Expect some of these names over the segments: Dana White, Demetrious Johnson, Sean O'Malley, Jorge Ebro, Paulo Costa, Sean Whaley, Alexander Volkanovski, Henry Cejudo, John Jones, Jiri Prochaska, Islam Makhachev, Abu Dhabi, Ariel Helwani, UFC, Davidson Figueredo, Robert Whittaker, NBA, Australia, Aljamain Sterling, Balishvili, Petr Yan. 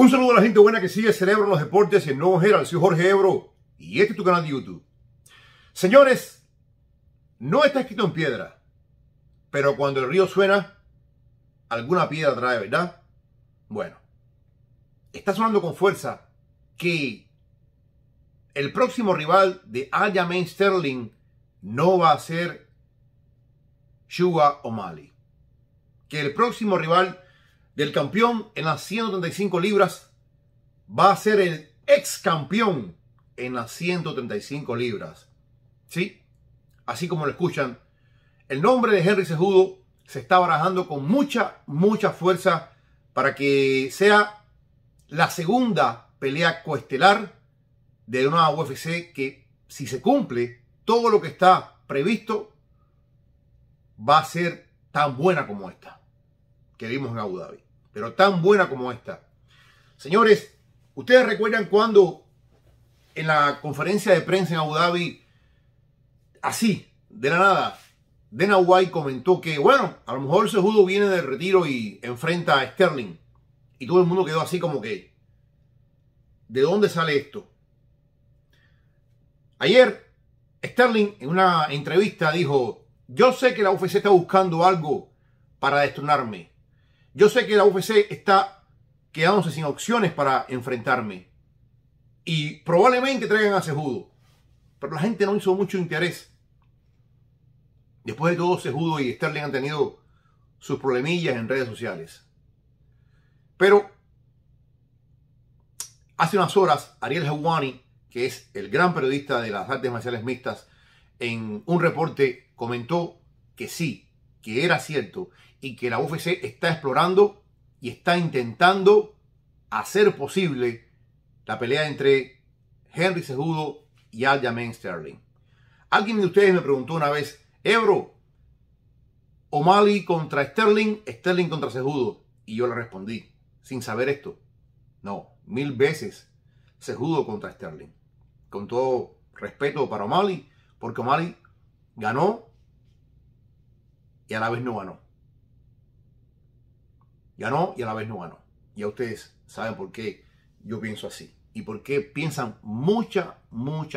Un saludo a la gente buena que sigue Cerebro en los Deportes en Nuevo Herald. Soy Jorge Ebro y este es tu canal de YouTube. Señores, no está escrito en piedra, pero cuando el río suena, alguna piedra trae, ¿verdad? Bueno, está sonando con fuerza que el próximo rival de Aljamain Sterling no va a ser Sean O'Malley. Que el próximo rival del campeón en las 135 libras va a ser el ex campeón en las 135 libras. ¿Sí? Así como lo escuchan, el nombre de Henry Cejudo se está barajando con mucha fuerza para que sea la segunda pelea coestelar de una UFC que, si se cumple todo lo que está previsto, va a ser tan buena como esta que vimos en Abu Dhabi, pero tan buena como esta. Señores, ¿ustedes recuerdan cuando en la conferencia de prensa en Abu Dhabi, así, de la nada, Dana White comentó que, bueno, a lo mejor Cejudo viene del retiro y enfrenta a Sterling? Y todo el mundo quedó así como que, ¿de dónde sale esto? Ayer, Sterling en una entrevista dijo, yo sé que la UFC está buscando algo para destronarme. Yo sé que la UFC está quedándose sin opciones para enfrentarme y probablemente traigan a Cejudo, pero la gente no hizo mucho interés. Después de todo, Cejudo y Sterling han tenido sus problemillas en redes sociales. Pero hace unas horas, Ariel Helwani, que es el gran periodista de las artes marciales mixtas, en un reporte comentó que sí, que era cierto y que la UFC está explorando y está intentando hacer posible la pelea entre Henry Cejudo y Aljamain Sterling. Alguien de ustedes me preguntó una vez, Ebro, O'Malley contra Sterling, Sterling contra Cejudo. Y yo le respondí, sin saber esto, no, 1000 veces Cejudo contra Sterling. Con todo respeto para O'Malley, porque O'Malley ganó y a la vez no ganó. Ganó y a la vez no ganó. Ya ustedes saben por qué yo pienso así. Y por qué piensan mucha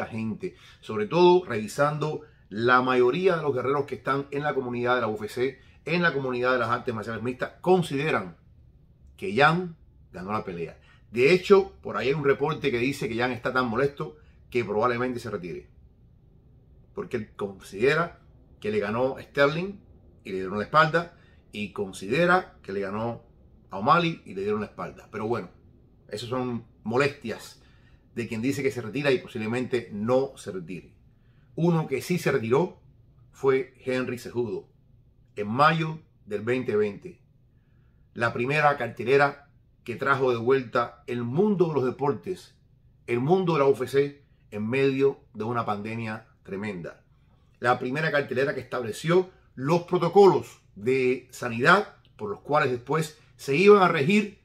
gente. Sobre todo revisando la mayoría de los guerreros que están en la comunidad de la UFC, en la comunidad de las artes marciales mixtas, consideran que Yan ganó la pelea. De hecho, por ahí hay un reporte que dice que Yan está tan molesto que probablemente se retire. Porque él considera que le ganó Sterling y le dieron la espalda. Y considera que le ganó a O'Malley y le dieron la espalda. Pero bueno, esas son molestias de quien dice que se retira y posiblemente no se retire. Uno que sí se retiró fue Henry Cejudo en mayo del 2020. La primera cartelera que trajo de vuelta el mundo de los deportes, el mundo de la UFC en medio de una pandemia tremenda. La primera cartelera que estableció los protocolos de sanidad por los cuales después se iban a regir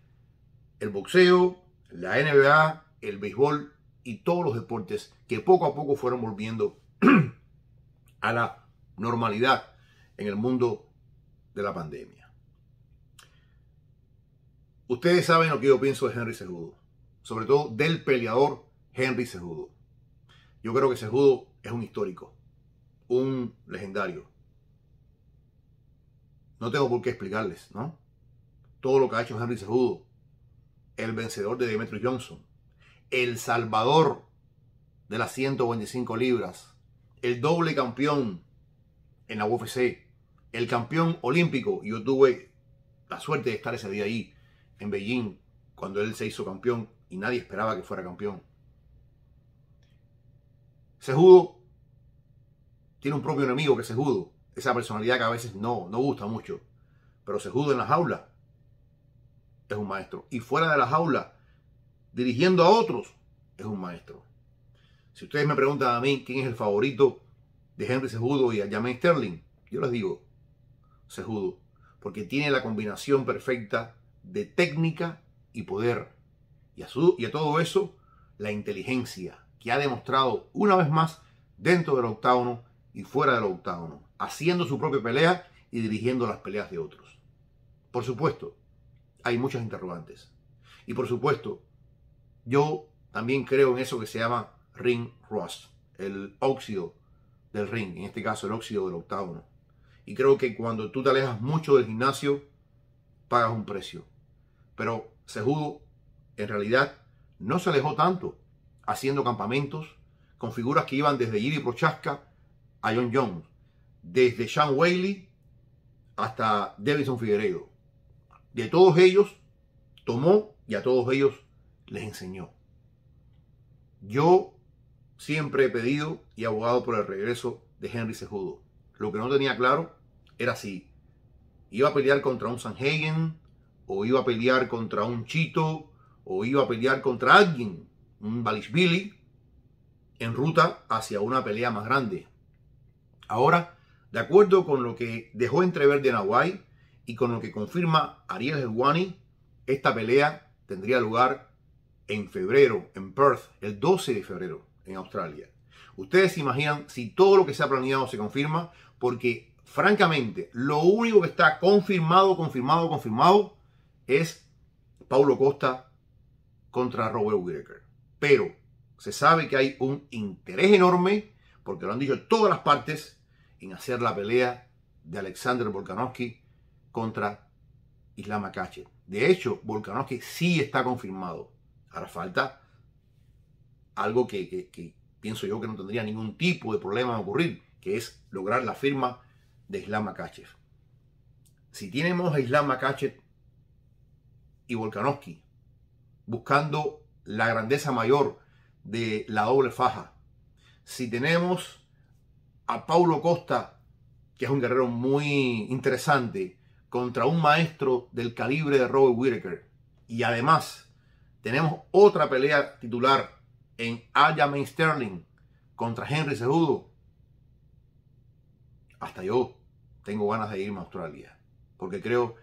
el boxeo, la NBA, el béisbol y todos los deportes que poco a poco fueron volviendo a la normalidad en el mundo de la pandemia. Ustedes saben lo que yo pienso de Henry Cejudo, sobre todo del peleador Henry Cejudo. Yo creo que Cejudo es un histórico, un legendario. No tengo por qué explicarles, ¿no? Todo lo que ha hecho Henry Cejudo, el vencedor de Demetrious Johnson, el salvador de las 125 libras, el doble campeón en la UFC, el campeón olímpico. Yo tuve la suerte de estar ese día ahí, en Beijing, cuando él se hizo campeón y nadie esperaba que fuera campeón. Cejudo tiene un propio enemigo que es Cejudo. Esa personalidad que a veces no gusta mucho. Pero Cejudo en la jaula es un maestro. Y fuera de la jaula, dirigiendo a otros, es un maestro. Si ustedes me preguntan a mí quién es el favorito de Henry Cejudo y Aljamain Sterling, yo les digo Cejudo. Porque tiene la combinación perfecta de técnica y poder. Y a todo eso, la inteligencia que ha demostrado una vez más dentro del octágono y fuera del octágono, haciendo su propia pelea y dirigiendo las peleas de otros. Por supuesto, hay muchas interrogantes. Y por supuesto, yo también creo en eso que se llama ring rust, el óxido del ring, en este caso el óxido del octágono. Y creo que cuando tú te alejas mucho del gimnasio, pagas un precio. Pero Cejudo, en realidad, no se alejó tanto, haciendo campamentos con figuras que iban desde Jiri Prochaska a John Jones, desde Sean Whaley hasta Davidson Figueredo. De todos ellos tomó y a todos ellos les enseñó. Yo siempre he pedido y abogado por el regreso de Henry Cejudo. Lo que no tenía claro era si iba a pelear contra un Sanhagen, o iba a pelear contra un Chito, o iba a pelear contra alguien, un Balishvili, en ruta hacia una pelea más grande. Ahora, de acuerdo con lo que dejó entrever Dana White y con lo que confirma Ariel Helwani, esta pelea tendría lugar en febrero, en Perth, el 12 de febrero, en Australia. Ustedes se imaginan si todo lo que se ha planeado se confirma, porque francamente lo único que está confirmado es Paulo Costa contra Robert Whittaker. Pero se sabe que hay un interés enorme, porque lo han dicho todas las partes, en hacer la pelea de Alexander Volkanovski contra Islam Makhachev. De hecho, Volkanovski sí está confirmado. Ahora falta algo que pienso yo que no tendría ningún tipo de problema en ocurrir, que es lograr la firma de Islam Makhachev. Si tenemos a Islam Makhachev y Volkanovski buscando la grandeza mayor de la doble faja, si tenemos a Paulo Costa, que es un guerrero muy interesante, contra un maestro del calibre de Robert Whittaker, y además tenemos otra pelea titular en Aljamain Sterling contra Henry Cejudo, hasta yo tengo ganas de irme a Australia, porque creo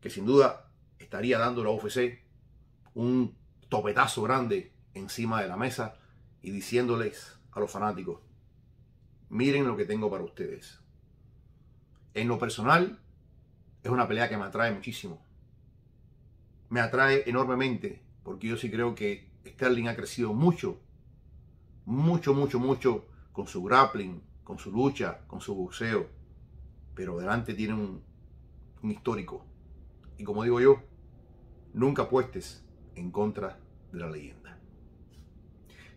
que sin duda estaría dando la UFC un topetazo grande encima de la mesa y diciéndoles a los fanáticos: miren lo que tengo para ustedes. En lo personal, es una pelea que me atrae muchísimo, me atrae enormemente, porque yo sí creo que Sterling ha crecido mucho con su grappling, con su lucha, con su boxeo, pero delante tiene un histórico. Y como digo yo, nunca apuestes en contra de la leyenda.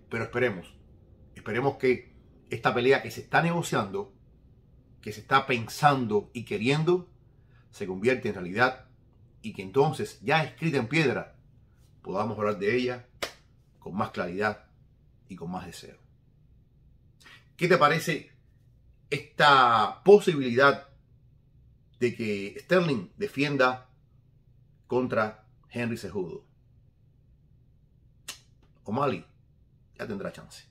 Pero esperemos que esta pelea que se está negociando, que se está pensando y queriendo, se convierta en realidad, y que entonces, ya escrita en piedra, podamos hablar de ella con más claridad y con más deseo. ¿Qué te parece esta posibilidad de que Sterling defienda contra Henry Cejudo? O'Malley ya tendrá chance.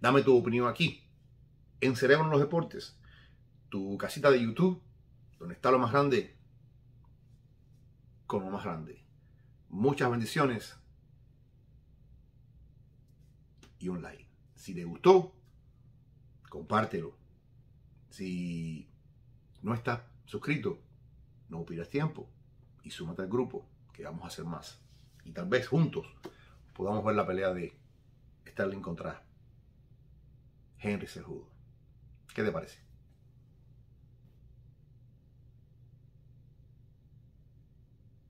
Dame tu opinión aquí, en Cerebro en los Deportes, tu casita de YouTube, donde está lo más grande, con lo más grande. Muchas bendiciones. Y un like. Si te gustó, compártelo. Si no estás suscrito, no pierdas tiempo y súmate al grupo, que vamos a hacer más. Y tal vez juntos podamos ver la pelea de Sterling contra Henry Cejudo. ¿Qué te parece?